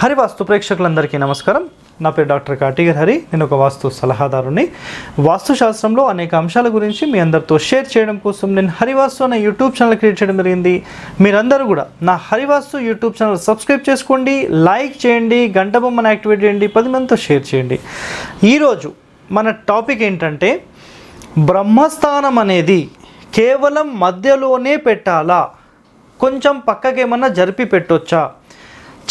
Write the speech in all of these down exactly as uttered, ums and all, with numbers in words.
హరివాస్తు ప్రేక్షకులందరికీ నమస్కారం। నా పేరు డాక్టర్ కాటిగర్ హరి, నేను ఒక వాస్తు సలహాదారుని। వాస్తుశాస్త్రంలో అనేక అంశాల గురించి మీ అందరితో షేర్ చేయడం కోసం నేను హరివాస్తు అనే యూట్యూబ్ ఛానల్ క్రియేట్ చేయడం జరిగింది। మీరందరూ కూడా నా హరివాస్తు యూట్యూబ్ ఛానల్ సబ్స్క్రైబ్ చేసుకోండి, లైక్ చేయండి, గంట బొమ్మను యాక్టివేట్ చేయండి, పది మందితో షేర్ చేయండి। ఈరోజు మన టాపిక్ ఏంటంటే బ్రహ్మస్థానం అనేది కేవలం మధ్యలోనే పెట్టాలా, కొంచెం పక్కకేమన్నా జరిపి పెట్టొచ్చా?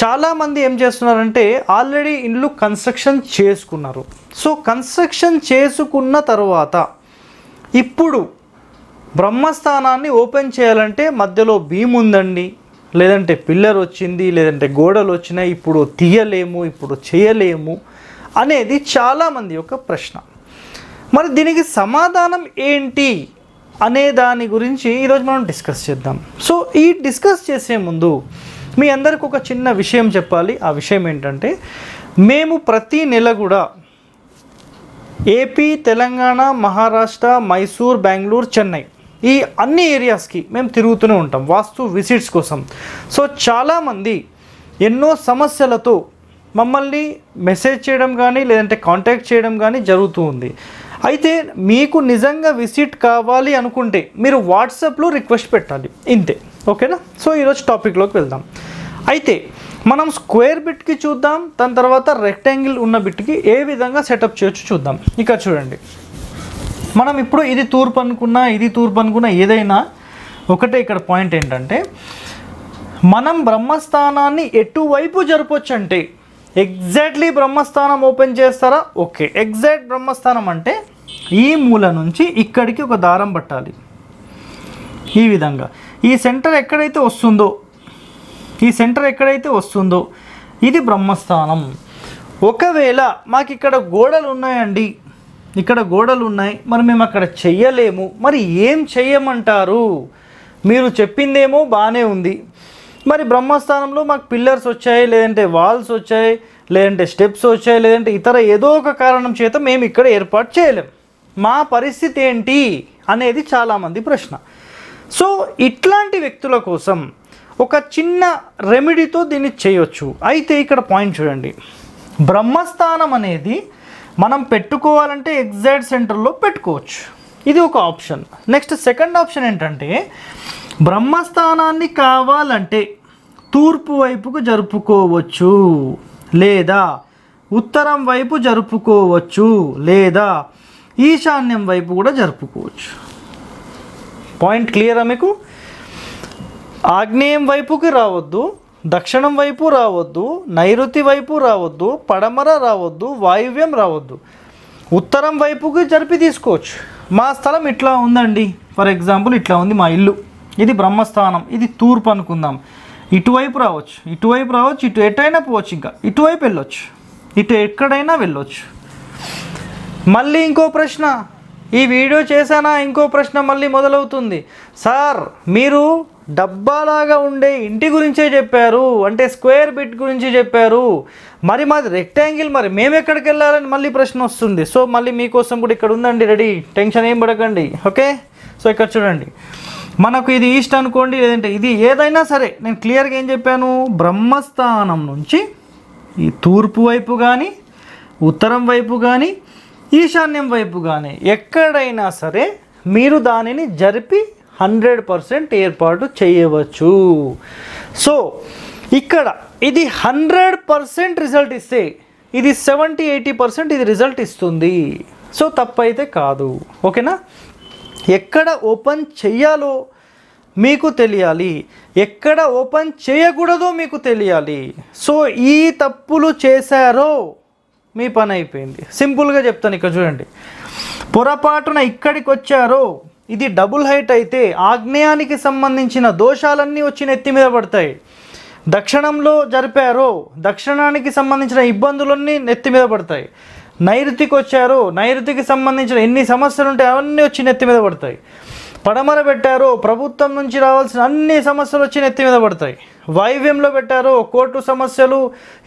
చాలా మంది ఏం చేస్తున్నారంటే ఆల్రెడీ ఇల్లు కన్స్ట్రక్షన్ చేసుకున్నారు। సో కన్స్ట్రక్షన్ చేసుకున్న తర్వాత ఇప్పుడు బ్రహ్మస్థానాన్ని ఓపెన్ చేయాలంటే మధ్యలో బీమ్ ఉందండి, లేదంటే పిల్లర్ వచ్చింది, లేదంటే గోడలు వచ్చినాయి, ఇప్పుడు తీయలేము, ఇప్పుడు చేయలేము అనేది చాలామంది యొక్క ప్రశ్న। మరి దీనికి సమాధానం ఏంటి అనే దాని గురించి ఈరోజు మనం డిస్కస్ చేద్దాం। సో ఈ డిస్కస్ చేసే ముందు మీ అందరికి ఒక చిన్న విషయం చెప్పాలి। ఆ విషయం ఏంటంటే మేము ప్రతి నెల కూడా ఏపీ, తెలంగాణ, మహారాష్ట్ర, మైసూర్, బెంగళూరు, చెన్నై ఈ అన్ని ఏరియాస్కి మేము తిరుగుతూనే ఉంటాం వాస్తు విజిట్స్ కోసం। సో చాలామంది ఎన్నో సమస్యలతో మమ్మల్ని మెసేజ్ చేయడం కానీ లేదంటే కాంటాక్ట్ చేయడం కానీ జరుగుతూ ఉంది। అయితే మీకు నిజంగా విజిట్ కావాలి అనుకుంటే మీరు వాట్సాప్లో రిక్వెస్ట్ పెట్టాలి, ఇంతే, ఓకేనా? సో ఈరోజు టాపిక్లోకి వెళ్దాం। అయితే మనం స్క్వేర్ బిట్కి చూద్దాం, దాని తర్వాత రెక్టాంగిల్ ఉన్న బిట్కి ఏ విధంగా సెటప్ చేయొచ్చు చూద్దాం। ఇక్కడ చూడండి, మనం ఇప్పుడు ఇది తూర్పు అనుకున్నా ఇది తూర్పు అనుకున్నా ఏదైనా ఒకటే, ఇక్కడ పాయింట్ ఏంటంటే మనం బ్రహ్మస్థానాన్ని ఎటువైపు జరపొచ్చు అంటే ఎగ్జాక్ట్లీ బ్రహ్మస్థానం ఓపెన్ చేస్తారా? ఓకే, ఎగ్జాక్ట్ బ్రహ్మస్థానం అంటే ఈ మూల నుంచి ఇక్కడికి ఒక దారం పట్టాలి ఈ విధంగా। ఈ సెంటర్ ఎక్కడైతే వస్తుందో ఈ సెంటర్ ఎక్కడైతే వస్తుందో ఇది బ్రహ్మస్థానం। ఒకవేళ మాకు ఇక్కడ గోడలు ఉన్నాయండి, ఇక్కడ గోడలు ఉన్నాయి, మరి మేము అక్కడ చెయ్యలేము, మరి ఏం చెయ్యమంటారు? మీరు చెప్పిందేమో బాగానే ఉంది, మరి బ్రహ్మస్థానంలో మాకు పిల్లర్స్ వచ్చాయి, లేదంటే వాల్స్ వచ్చాయి, లేదంటే స్టెప్స్ వచ్చాయి, లేదంటే ఇతర ఏదో ఒక కారణం చేత మేము ఇక్కడ ఏర్పాటు చేయలేం, మా పరిస్థితి ఏంటి అనేది చాలామంది ప్రశ్న। సో ఇట్లాంటి వ్యక్తుల కోసం ఒక చిన్న రెమెడీతో దీన్ని చేయొచ్చు। అయితే ఇక్కడ పాయింట్ చూడండి, బ్రహ్మస్థానం అనేది మనం పెట్టుకోవాలంటే ఎగ్జాక్ట్ సెంటర్లో పెట్టుకోవచ్చు, ఇది ఒక ఆప్షన్। నెక్స్ట్ సెకండ్ ఆప్షన్ ఏంటంటే బ్రహ్మస్థానాన్ని కావాలంటే తూర్పు వైపుకు జరుపుకోవచ్చు, లేదా ఉత్తరం వైపు జరుపుకోవచ్చు, లేదా ఈశాన్యం వైపు కూడా జరుపుకోవచ్చు। పాయింట్ క్లియరా మీకు? ఆగ్నేయం వైపుకి రావద్దు, దక్షిణం వైపు రావద్దు, నైరుతి వైపు రావద్దు, పడమర రావద్దు, వాయువ్యం రావద్దు, ఉత్తరం వైపుకి జరిపి తీసుకోవచ్చు। మా స్థలం ఇట్లా ఉందండి, ఫర్ ఎగ్జాంపుల్ ఇట్లా ఉంది మా ఇల్లు, ఇది బ్రహ్మస్థానం, ఇది తూర్పు అనుకుందాం, ఇటువైపు రావచ్చు, ఇటువైపు రావచ్చు, ఇటు ఎటైనా పోవచ్చు, ఇంకా ఇటువైపు వెళ్ళొచ్చు, ఇటు ఎక్కడైనా వెళ్ళొచ్చు। మళ్ళీ ఇంకో ప్రశ్న, ఈ వీడియో చేశానా ఇంకో ప్రశ్న మళ్ళీ మొదలవుతుంది, సార్ మీరు డబ్బాలాగా ఉండే ఇంటి గురించే చెప్పారు, అంటే స్క్వేర్ బిట్ గురించి చెప్పారు, మరి మాది రెక్టాంగిల్, మరి మేము ఎక్కడికి వెళ్ళాలని మళ్ళీ ప్రశ్న వస్తుంది। సో మళ్ళీ మీకోసం కూడా ఇక్కడ ఉందండి రెడీ, టెన్షన్ ఏం పడకండి, ఓకే? సో ఇక్కడ చూడండి, మనకు ఇది ఈస్ట్ అనుకోండి, లేదంటే ఇది ఏదైనా సరే, నేను క్లియర్గా ఏం చెప్పాను, బ్రహ్మస్థానం నుంచి ఈ తూర్పు వైపు కానీ ఉత్తరం వైపు కానీ ఈశాన్యం వైపు కానీ ఎక్కడైనా సరే మీరు దానిని జరిపి హండ్రెడ్ పర్సెంట్ ఏర్పాటు చేయవచ్చు। సో ఇక్కడ ఇది హండ్రెడ్ పర్సెంట్ రిజల్ట్ ఇస్తే ఇది సెవెంటీ ఎయిటీ పర్సెంట్ ఇది రిజల్ట్ ఇస్తుంది, సో తప్పైతే కాదు, ఓకేనా? ఎక్కడ ఓపెన్ చేయాలో మీకు తెలియాలి, ఎక్కడ ఓపెన్ చేయకూడదో మీకు తెలియాలి। సో ఈ తప్పులు చేశారో మీ పని అయిపోయింది, సింపుల్గా చెప్తాను। ఇక్కడ చూడండి, పొరపాటున ఇక్కడికి వచ్చారో, ఇది డబుల్ హైట్ అయితే ఆగ్నేయానికి సంబంధించిన దోషాలన్నీ వచ్చి నెత్తి మీద పడతాయి, దక్షిణంలో జరిపారో దక్షిణానికి సంబంధించిన ఇబ్బందులన్నీ నెత్తి మీద పడతాయి, నైరుతికి వచ్చారో నైరుతికి సంబంధించిన ఎన్ని సమస్యలు ఉంటాయి అవన్నీ వచ్చి నెత్తి మీద పడతాయి, పడమర పెట్టారో ప్రభుత్వం నుంచి రావాల్సిన అన్ని సమస్యలు వచ్చి నెత్తి మీద పడతాయి, వాయువ్యంలో పెట్టారో కోర్టు సమస్యలు,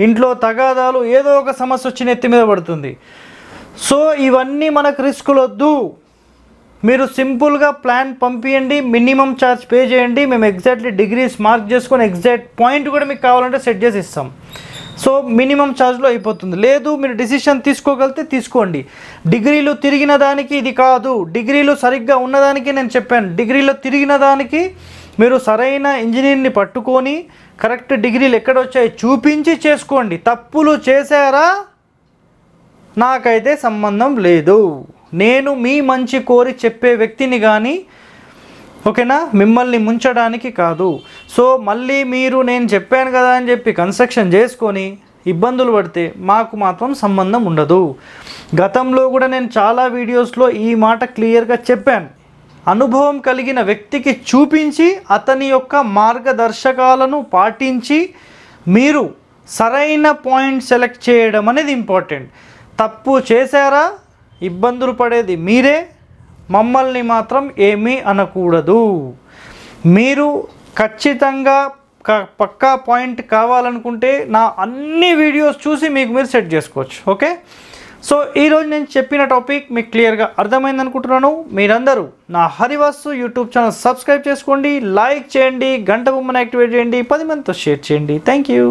ఇంట్లో తగాదాలు, ఏదో ఒక సమస్య వచ్చి నెత్తి మీద పడుతుంది। సో ఇవన్నీ మనకు రిస్కులు వద్దు, మీరు సింపుల్గా ప్లాన్ పంపియండి, మినిమం ఛార్జ్ పే చేయండి, మేము ఎగ్జాక్ట్లీ డిగ్రీస్ మార్క్ చేసుకొని ఎగ్జాక్ట్ పాయింట్ కూడా మీకు కావాలంటే సెట్ చేసి ఇస్తాం। సో మినిమం చార్జ్ లో అయిపోతుంది. లేదు మీరు డిసిషన్ తీసుకోగలితే తీసుకోండి. డిగ్రీలు తిరిగిన దానికి ఇది కాదు, డిగ్రీలు సరిగ్గా ఉన్నదానికి నేను చెప్పాను. డిగ్రీలో తిరిగిన దానికి మీరు సరైన ఇంజనీర్ని పట్టుకొని కరెక్ట్ డిగ్రీలు ఎక్కడ వచ్చాయి చూపించి చేసుకోండి. తప్పులు చేశారా నాకైతే సంబంధం లేదు, నేను మీ మంచి కోరి చెప్పే వ్యక్తిని కానీ ఓకేనా, మిమ్మల్ని ముంచడానికి కాదు. సో మళ్ళీ మీరు నేను చెప్పాను కదా అని చెప్పి కన్స్ట్రక్షన్ చేసుకొని ఇబ్బందులు పడితే మాకు మాత్రం సంబంధం ఉండదు. గతంలో కూడా నేను చాలా వీడియోస్లో ఈ మాట క్లియర్గా చెప్పాను. అనుభవం కలిగిన వ్యక్తికి చూపించి అతని యొక్క మార్గదర్శకాలను పాటించి మీరు సరైన పాయింట్ సెలెక్ట్ చేయడం అనేది ఇంపార్టెంట్. తప్పు చేశారా ఇబ్బందులు పడేది మీరే, మమ్మల్ని మాత్రం ఏమీ అనకూడదు. మీరు ఖచ్చితంగా పక్కా పాయింట్ కావాలనుకుంటే నా అన్ని వీడియోస్ చూసి మీకు మీరు సెట్ చేసుకోవచ్చు. ఓకే, సో ఈరోజు నేను చెప్పిన టాపిక్ మీకు క్లియర్గా అర్థమైంది అనుకుంటున్నాను. మీరందరూ నా హరివాస్తు యూట్యూబ్ ఛానల్ సబ్స్క్రైబ్ చేసుకోండి, లైక్ చేయండి, గంట బొమ్మను యాక్టివేట్ చేయండి, పది మందితో షేర్ చేయండి. Thank you.